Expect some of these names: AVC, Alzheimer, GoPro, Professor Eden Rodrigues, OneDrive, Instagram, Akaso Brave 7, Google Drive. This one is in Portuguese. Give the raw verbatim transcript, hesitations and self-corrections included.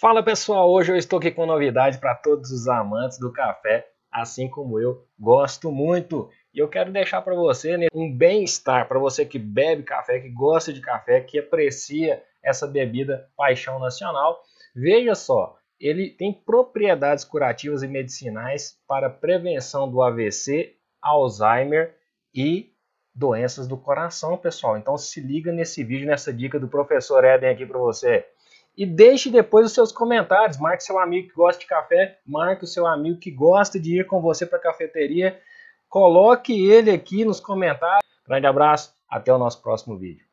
Fala pessoal, hoje eu estou aqui com novidade para todos os amantes do café, assim como eu gosto muito. E eu quero deixar para você né, um bem-estar, para você que bebe café, que gosta de café, que aprecia essa bebida paixão nacional. Veja só, ele tem propriedades curativas e medicinais para prevenção do A V C, Alzheimer e doenças do coração, pessoal. Então se liga nesse vídeo, nessa dica do professor Eden aqui para você. E deixe depois os seus comentários, marque seu amigo que gosta de café, marque o seu amigo que gosta de ir com você para a cafeteria, coloque ele aqui nos comentários. Grande abraço, até o nosso próximo vídeo.